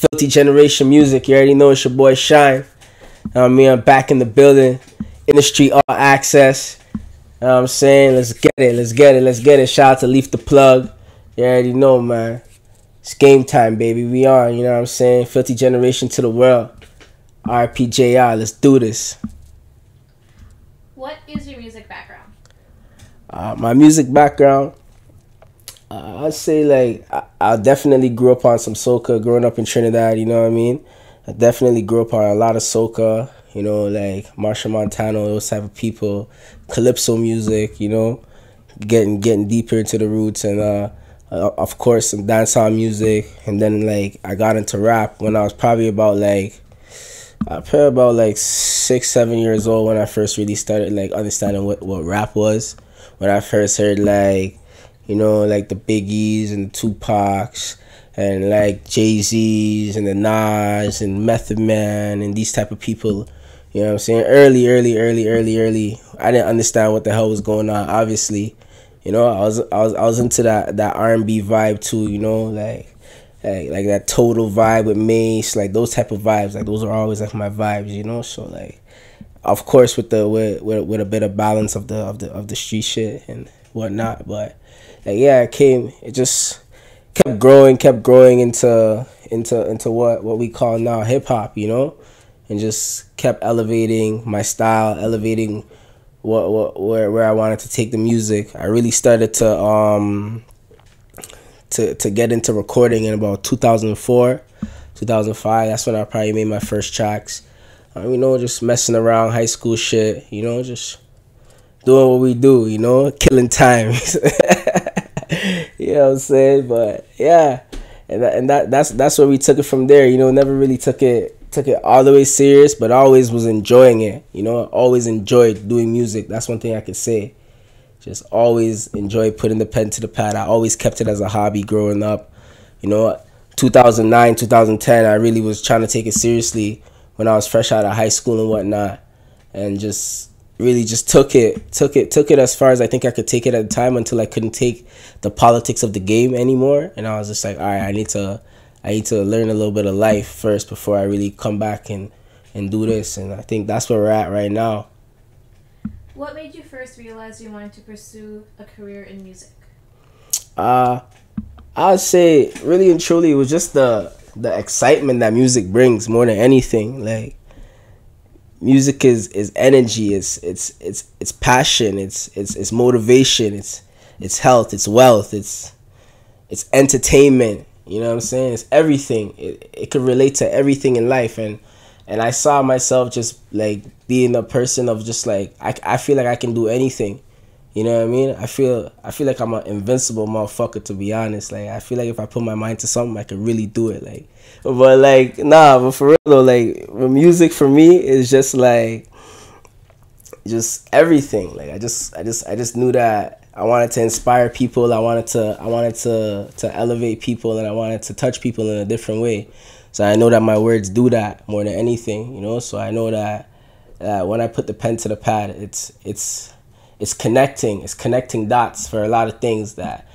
Filthy Generation Music. You already know it's your boy Shine. I'm back in the building. Industry All Access. I'm saying, let's get it. Shout out to Leaf the Plug. You already know, man. It's game time, baby. We on, you know what I'm saying? Filthy Generation to the world. RPJR, let's do this. What is your music background? My music background, I'd say, like, I definitely grew up on some soca growing up in Trinidad, you know what I mean? I definitely grew up on a lot of soca, you know, like Marsha Montano, those type of people, calypso music, you know, getting deeper into the roots, and of course some dancehall music. And then, like, I got into rap when I was probably about 6, 7 years old, when I first really started, like, understanding what rap was, when I first heard, like, you know, like the Biggies and the Tupacs and, like, Jay-Z's and the Nas and Method Man and these type of people, you know what I'm saying? Early. I didn't understand what the hell was going on, obviously. You know, I was into that R&B vibe too, you know, like that Total vibe with Mace, like those type of vibes. Like, those are always, like, my vibes, you know? So, like, of course with a bit of balance of the street shit and whatnot, but, like, yeah, it just kept growing into what we call now hip hop, you know, and just kept elevating my style, elevating where I wanted to take the music. I really started to get into recording in about 2004, 2005. That's when I probably made my first tracks. You know, just messing around, high school shit, you know, just doing what we do, you know, killing time. You know what I'm saying? But yeah, and that's where we took it from there. You know, never really took it all the way serious, but always was enjoying it. You know, I always enjoyed doing music. That's one thing I could say. Just always enjoyed putting the pen to the pad. I always kept it as a hobby growing up. You know, 2009, 2010, I really was trying to take it seriously when I was fresh out of high school and whatnot, and just really just took it as far as I think I could take it at the time, until I couldn't take the politics of the game anymore. And I was just like, all right, I need to learn a little bit of life first before I really come back and do this. And I think that's where we're at right now. What made you first realize you wanted to pursue a career in music? I would say, really and truly, it was just the excitement that music brings more than anything. Like, music is energy, it's passion, it's motivation, it's health, it's wealth, it's entertainment, you know what I'm saying? It's everything. It can relate to everything in life, and I saw myself just, like, being a person of just, like, I feel like I can do anything. You know what I mean? I feel like I'm an invincible motherfucker, to be honest. Like, I feel like if I put my mind to something, I could really do it. Like, but, like, nah, but for real though, like, music for me is just, like, just everything. Like, I just knew that I wanted to inspire people. I wanted to elevate people, and I wanted to touch people in a different way. So I know that my words do that more than anything, you know? So I know that when I put the pen to the pad, it's connecting dots for a lot of things that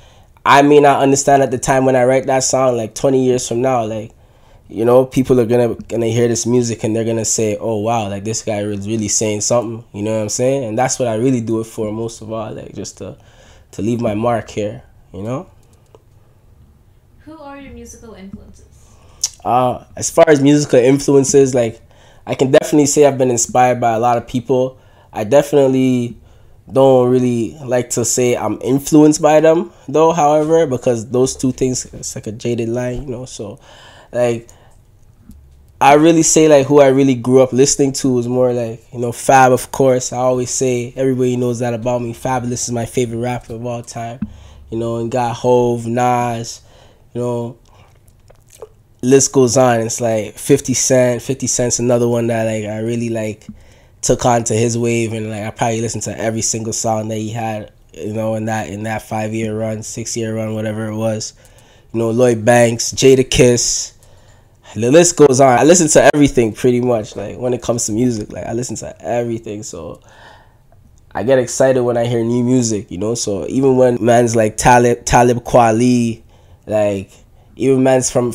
I may not understand at the time when I write that song. Like, 20 years from now, like, you know, people are gonna hear this music and they're gonna say, oh wow, like, this guy was really saying something, you know what I'm saying? And that's what I really do it for, most of all, like, just to leave my mark here, you know? Who are your musical influences? As far as musical influences, like, I can definitely say I've been inspired by a lot of people. I definitely don't really like to say I'm influenced by them, though, however, because those two things, it's like a jaded line, you know? So, like, I really say, like, who I really grew up listening to was more, like, you know, Fab, of course. I always say, everybody knows that about me. Fabulous is my favorite rapper of all time, you know, and got Hove, Nas, you know, list goes on. It's like 50 Cent. 50 Cent's another one that, like, I really, like, took on to his wave, and, like, I probably listened to every single song that he had, you know, in that 5-year run, 6-year run, whatever it was. You know, Lloyd Banks, Jadakiss, the list goes on. I listen to everything, pretty much, like, when it comes to music. Like, I listen to everything, so I get excited when I hear new music, you know? So even when man's like Talib Kweli, like, even man's from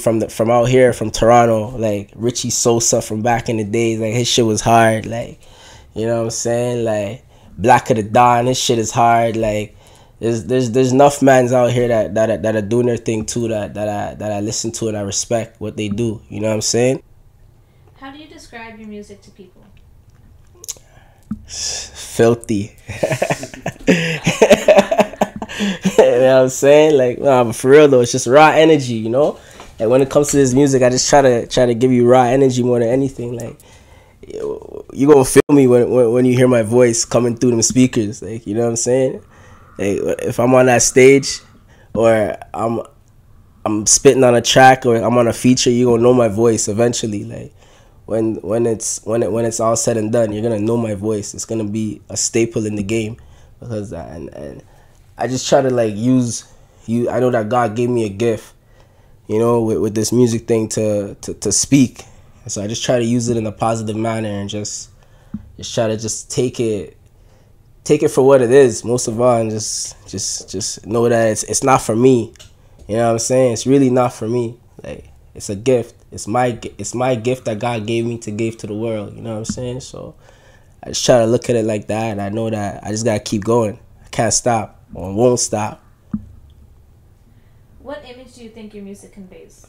out here, from Toronto, like Richie Sosa from back in the days, like his shit was hard, like, you know what I'm saying? Like Black of the Dawn, his shit is hard, like there's enough mans out here that are doing their thing too, that I listen to and I respect what they do, you know what I'm saying? How do you describe your music to people? Filthy. You know what I'm saying? Like, no, for real though, it's just raw energy, you know? Like when it comes to this music, I just try to give you raw energy more than anything. Like you gonna feel me when you hear my voice coming through them speakers, like, you know what I'm saying? Like if I'm on that stage or I'm spitting on a track or I'm on a feature, you're gonna know my voice eventually. Like when it's all said and done, you're gonna know my voice. It's gonna be a staple in the game, because and I just try to like use. I know that God gave me a gift, you know, with this music thing to speak. And so I just try to use it in a positive manner and just try to just take it for what it is. Most of all, and just know that it's not for me. You know what I'm saying? It's really not for me. Like it's a gift. It's my gift that God gave me to give to the world. You know what I'm saying? So I just try to look at it like that, and I know that I just gotta keep going. I can't stop. Or won't stop. What image do you think your music conveys?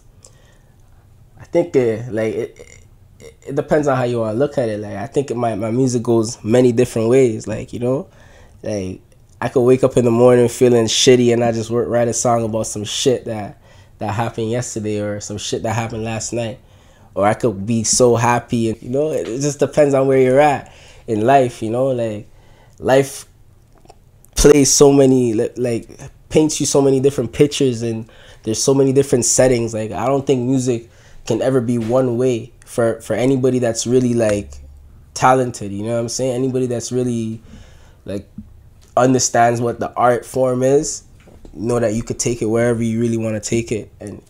I think it depends on how you want to look at it. Like I think my music goes many different ways. Like, you know, like I could wake up in the morning feeling shitty and I just write a song about some shit that happened yesterday or some shit that happened last night. Or I could be so happy, and you know, it just depends on where you're at in life. You know, like life plays so many, like paints you so many different pictures, and there's so many different settings. Like I don't think music can ever be one way for anybody that's really like talented, you know what I'm saying? Anybody that's really like understands what the art form is, know that you could take it wherever you really want to take it, and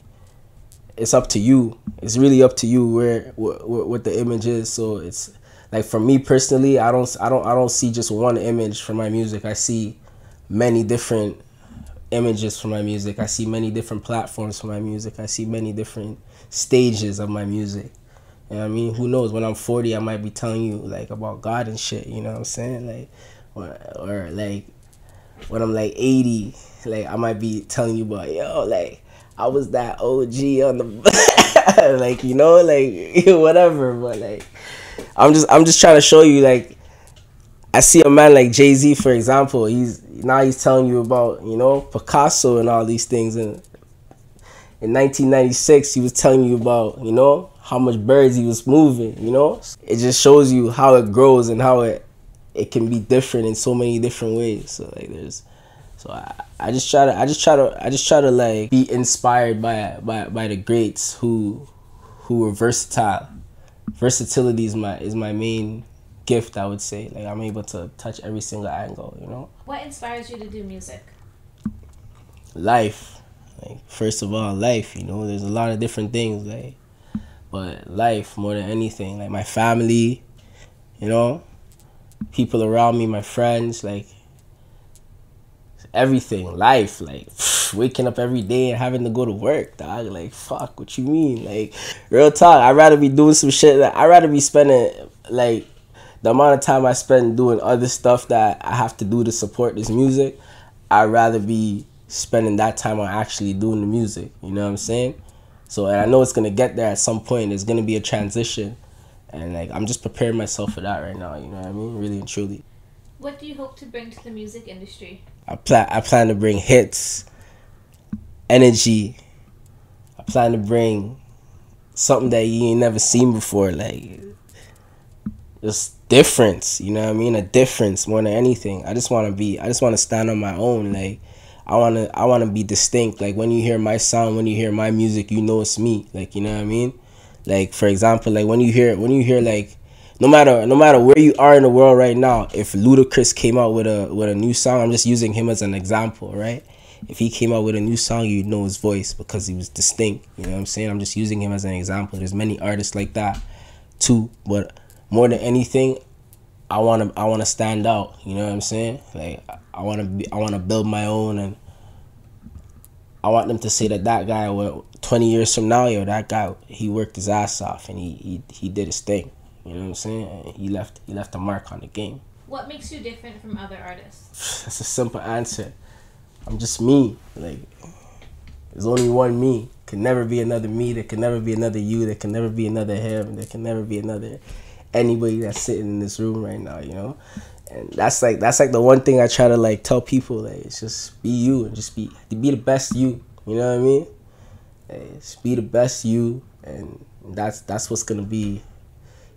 it's up to you. It's really up to you where what the image is. So it's like for me personally, I don't see just one image for my music. I see many different images for my music. I see many different platforms for my music. I see many different stages of my music. You know what I mean? Who knows? When I'm 40, I might be telling you like about God and shit. You know what I'm saying? Like, or like when I'm like 80, like I might be telling you about, yo, like I was that OG on the like, you know, like whatever, but like. I'm just trying to show you, like, I see a man like Jay-Z, for example. He's telling you about, you know, Picasso and all these things. And in 1996, he was telling you about, you know, how much birds he was moving, you know. It just shows you how it grows and how it can be different in so many different ways. So like I just try to like be inspired by the greats who were versatile. Versatility is my main gift, I would say. Like I'm able to touch every single angle, you know. What inspires you to do music? Life. Like first of all, life, you know, there's a lot of different things, like, but life more than anything. Like my family, you know, people around me, my friends, like everything. Life, like waking up every day and having to go to work, dog. Like, fuck, what you mean? Like, real talk, I'd rather be doing some shit. Like, I'd rather be spending, like, the amount of time I spend doing other stuff that I have to do to support this music, I'd rather be spending that time on actually doing the music. You know what I'm saying? So, and I know it's going to get there at some point. There's going to be a transition. And, like, I'm just preparing myself for that right now. You know what I mean? Really and truly. What do you hope to bring to the music industry? I plan to bring hits. Energy. I plan to bring something that you ain't never seen before, like just difference, you know what I mean? A difference more than anything. I just wanna stand on my own. Like I wanna be distinct. Like when you hear my sound, when you hear my music, you know it's me. Like, you know what I mean? Like for example, like when you hear like no matter where you are in the world right now, if Ludacris came out with a new song, I'm just using him as an example, right? If he came out with a new song, you'd know his voice because he was distinct. You know what I'm saying? I'm just using him as an example. There's many artists like that too. But more than anything, I wanna stand out. You know what I'm saying? Like I wanna build my own, and I want them to say that that guy 20 years from now, yo, that guy, he worked his ass off and he did his thing. You know what I'm saying? He left a mark on the game. What makes you different from other artists? That's a simple answer. I'm just me. Like, there's only one me. Can never be another me. There can never be another you. There can never be another him. There can never be another anybody that's sitting in this room right now, you know? And that's like the one thing I try to like tell people, like, it's just be you and just be the best you. You know what I mean? Like, just be the best you, and that's what's gonna be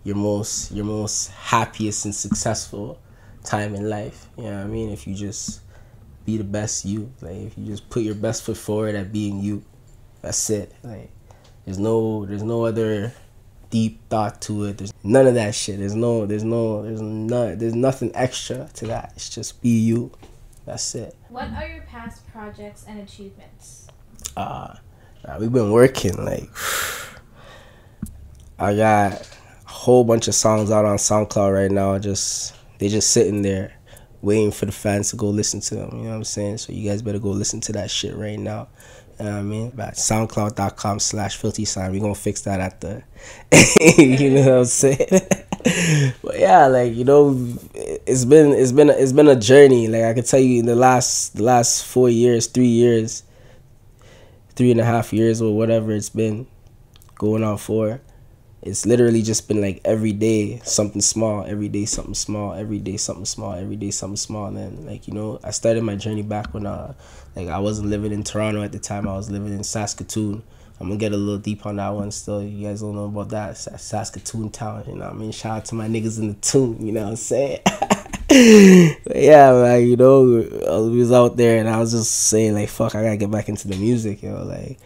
your most happiest and successful time in life. You know what I mean? If you just be the best you, like, if you just put your best foot forward at being you, that's it. Like, there's no other deep thought to it. There's none of that shit. There's nothing extra to that. It's just be you. That's it. What are your past projects and achievements? We've been working, like, I got a whole bunch of songs out on SoundCloud right now. They're just sitting there waiting for the fans to go listen to them, you know what I'm saying? So you guys better go listen to that shit right now. You know what I mean? About SoundCloud.com/filthysign. We're going to fix that at the... you know what I'm saying? But yeah, like, you know, it's been a journey. Like, I can tell you in the last 4 years, 3 years, 3.5 years or whatever it's been going on for, it's literally just been like every day something small, every day something small, every day something small, every day something small. And then, like, you know, I started my journey back when like, I wasn't living in Toronto at the time. I was living in Saskatoon. I'm gonna get a little deep on that one still. You guys don't know about that. It's Saskatoon town, you know what I mean? Shout out to my niggas in the tune, you know what I'm saying? But yeah, like, you know, we was out there and I was just saying, like, fuck, I gotta get back into the music, yo, like.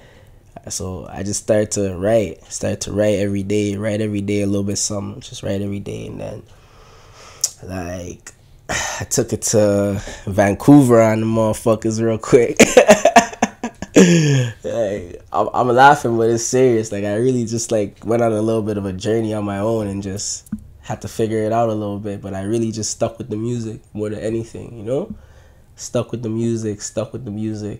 So I just started to write every day, a little bit something, just write every day. And then, like, I took it to Vancouver on the motherfuckers real quick. Like, I'm laughing, but it's serious. Like, I really just, like, went on a little bit of a journey on my own and just had to figure it out a little bit. But I really just stuck with the music more than anything, you know? Stuck with the music,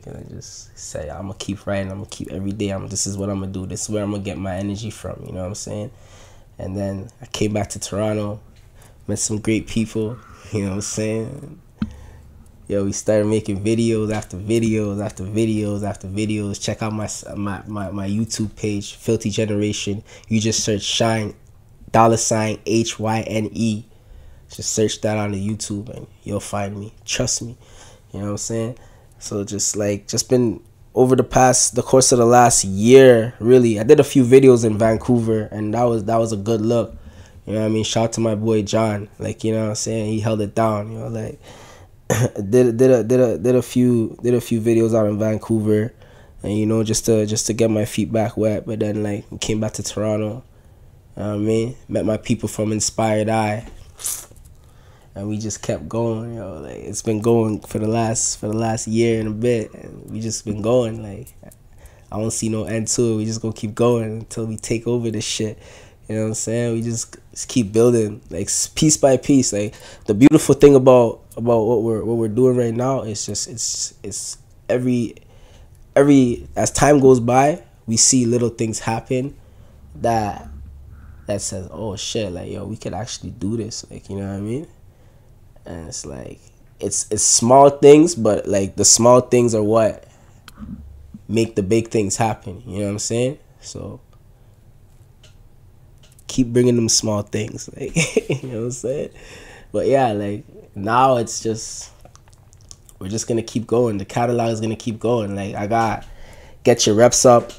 and I just say, I'm gonna keep writing, I'm gonna keep every day, this is what I'm gonna do, this is where I'm gonna get my energy from, you know what I'm saying? And then I came back to Toronto, met some great people, you know what I'm saying? Yo, we started making videos after videos after videos after videos. Check out my YouTube page, Filthy Generation. You just search Shine, $HYNE. Just search that on the YouTube and you'll find me. Trust me. You know what I'm saying? So just been over the course of the last year, really. I did a few videos in Vancouver and that was a good look. You know what I mean? Shout out to my boy John. Like, you know what I'm saying? He held it down, you know, like. did a few videos out in Vancouver, and, you know, just to get my feet back wet. But then, like, came back to Toronto. You know what I mean? Met my people from Inspired Eye. And we just kept going, you know, like, it's been going for the last year and a bit, and we just been going, like, I don't see no end to it. We just gonna keep going until we take over this shit, you know what I'm saying? We just keep building, like, piece by piece. Like, the beautiful thing about what we're doing right now is just it's every as time goes by, we see little things happen that says, oh shit, like, yo, we could actually do this, like, you know what I mean? And it's like, it's small things, but, like, the small things are what make the big things happen. You know what I'm saying? So keep bringing them small things, like, you know what I'm saying? But yeah, like, now it's just, we're just gonna keep going. The catalog is gonna keep going. Like, I got Get Your Reps Up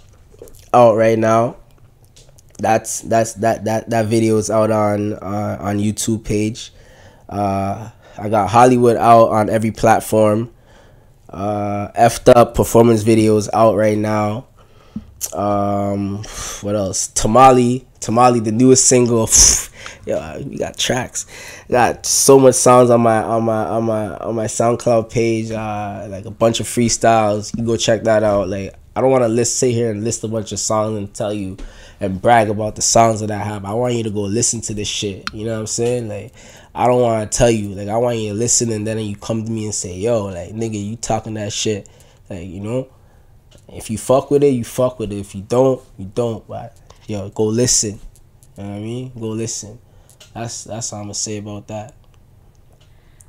out right now. That video is out on YouTube page. I got Hollywood out on every platform. F'd Up performance videos out right now. What else? Tamale, the newest single. Yo, we got tracks. Got so much songs on my SoundCloud page. Like a bunch of freestyles. You go check that out. Like, I don't want to sit here and list a bunch of songs and tell you and brag about the songs that I have. I want you to go listen to this shit. You know what I'm saying? Like, I don't want to tell you. Like, I want you to listen, and then you come to me and say, yo, like, nigga, you talking that shit. Like, you know? If you fuck with it, you fuck with it. If you don't, you don't. But yo, go listen. You know what I mean? Go listen. That's all I'm gonna say about that.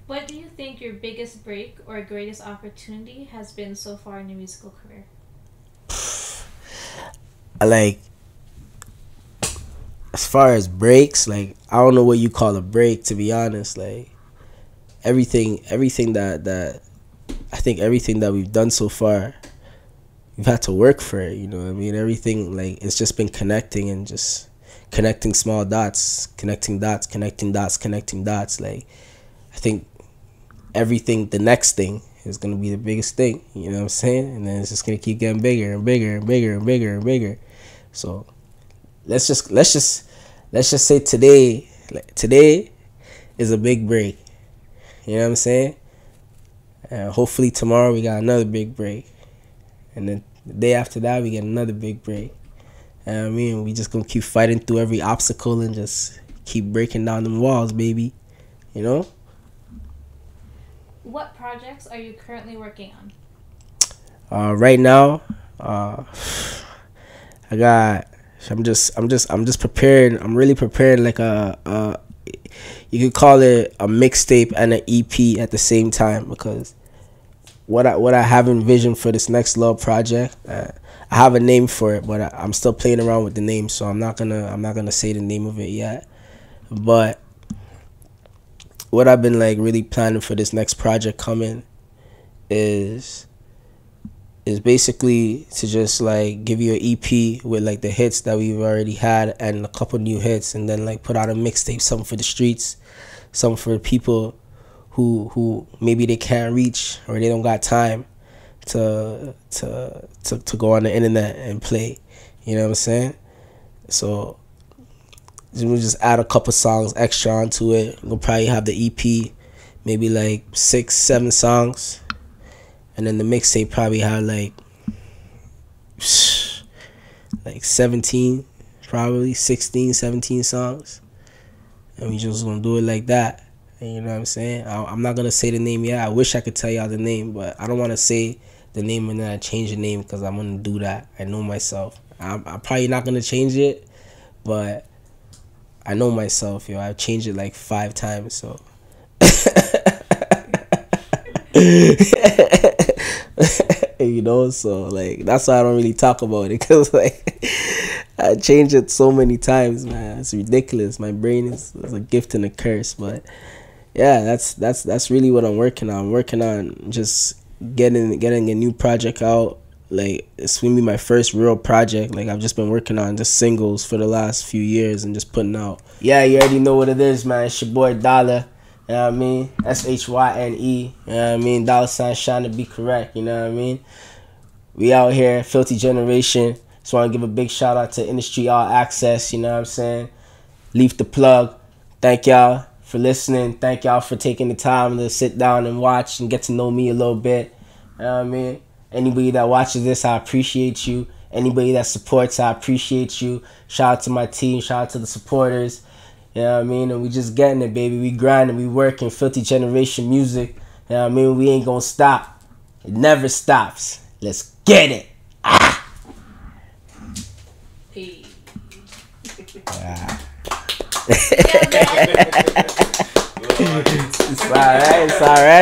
What do you think your biggest break or greatest opportunity has been so far in your musical career? Like, as far as breaks, like, I don't know what you call a break, to be honest. Like, everything that I think everything that we've done so far, we've had to work for it, you know what I mean? Everything, like, it's just been connecting and just connecting small dots, connecting dots. Like, I think everything, the next thing is going to be the biggest thing, you know what I'm saying? And then it's just going to keep getting bigger and bigger and bigger and bigger and bigger. So let's just say today, like, today is a big break, you know what I'm saying? And hopefully tomorrow we got another big break, and then the day after that we get another big break. And I mean, we just going to keep fighting through every obstacle and just keep breaking down them walls, baby, you know? What projects are you currently working on? Right now, I'm just preparing. I'm really preparing, like you could call it a mixtape and an EP at the same time, because what I have envisioned for this next little project, I have a name for it, but I'm still playing around with the name, so I'm not gonna say the name of it yet, but. What I've been, like, really planning for this next project coming is basically to just, like, give you an EP with, like, the hits that we've already had and a couple new hits, and then, like, put out a mixtape, something for the streets, something for people who maybe they can't reach or they don't got time to go on the internet and play. You know what I'm saying? So we'll just add a couple songs extra onto it. We'll probably have the EP, maybe like 6-7 songs, and then the mixtape probably have like 17, probably 16, 17 songs, and we just gonna do it like that. And you know what I'm saying? I'm not gonna say the name yet. I wish I could tell y'all the name, but I don't want to say the name and then I change the name, because I'm gonna do that. I know myself. I'm probably not gonna change it, but. I know myself, yo. I've changed it like 5 times, so. You know, so, like, that's why I don't really talk about it, because, like, I changed it so many times, man. It's ridiculous. My brain is a gift and a curse, but, yeah, that's really what I'm working on. I'm working on just getting a new project out. Like, it's gonna be my first real project. Like, I've just been working on just singles for the last few years and just putting out. Yeah, you already know what it is, man. It's your boy Dollar. You know what I mean? SHYNE. You know what I mean? $Shine to be correct. You know what I mean? We out here, Filthy Generation. Just want to give a big shout out to Industry All Access. You know what I'm saying? Leaf the Plug. Thank y'all for listening. Thank y'all for taking the time to sit down and watch and get to know me a little bit. You know what I mean? Anybody that watches this, I appreciate you. Anybody that supports, I appreciate you. Shout out to my team. Shout out to the supporters. You know what I mean? And we just getting it, baby. We grinding. We working. Filthy Generation music. You know what I mean? We ain't gonna stop. It never stops. Let's get it. Ah! Hey. Ah.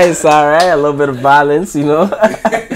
It's alright. A little bit of violence, you know?